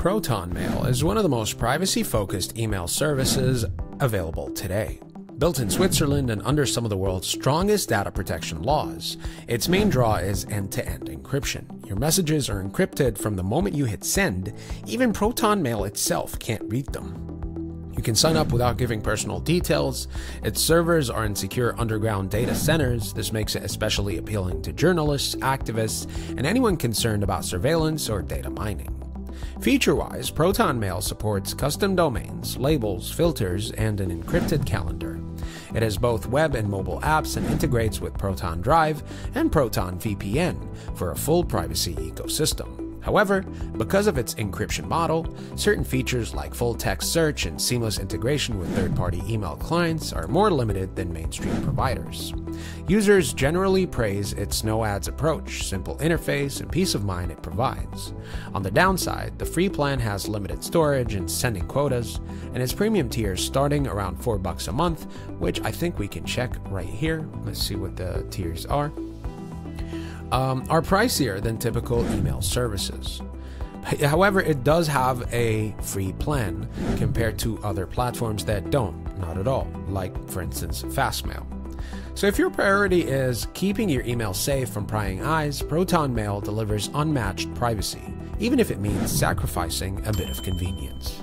ProtonMail is one of the most privacy-focused email services available today. Built in Switzerland and under some of the world's strongest data protection laws, its main draw is end-to-end encryption. Your messages are encrypted from the moment you hit send. Even ProtonMail itself can't read them. You can sign up without giving personal details. Its servers are in secure underground data centers. This makes it especially appealing to journalists, activists, and anyone concerned about surveillance or data mining. Feature-wise, ProtonMail supports custom domains, labels, filters, and an encrypted calendar. It has both web and mobile apps and integrates with Proton Drive and Proton VPN for a full privacy ecosystem. However, because of its encryption model, certain features like full-text search and seamless integration with third-party email clients are more limited than mainstream providers. Users generally praise its no-ads approach, simple interface, and peace of mind it provides. On the downside, the free plan has limited storage and sending quotas, and its premium tier is starting around $4 a month, which I think we can check right here. Let's see what the tiers are pricier than typical email services. However, it does have a free plan compared to other platforms that don't, not at all, like, for instance, Fastmail. So if your priority is keeping your email safe from prying eyes, ProtonMail delivers unmatched privacy, even if it means sacrificing a bit of convenience.